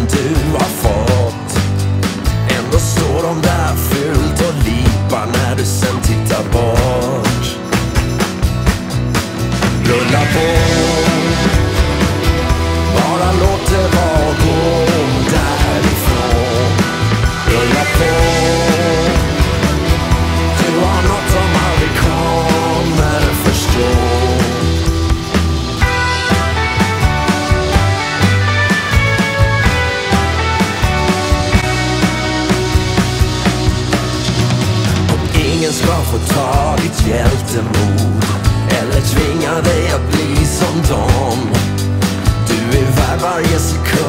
straffen du har fått. Ändå står de där fult och lipar när du sen tittar bort. Rulla på, bara låt det vara och gå därifrån. Rulla på, du har något som aldrig kommer förstå. Ingen ska få ta ditt hjältemod eller tvinga dig att bli som dem. Du är värd varje sekund.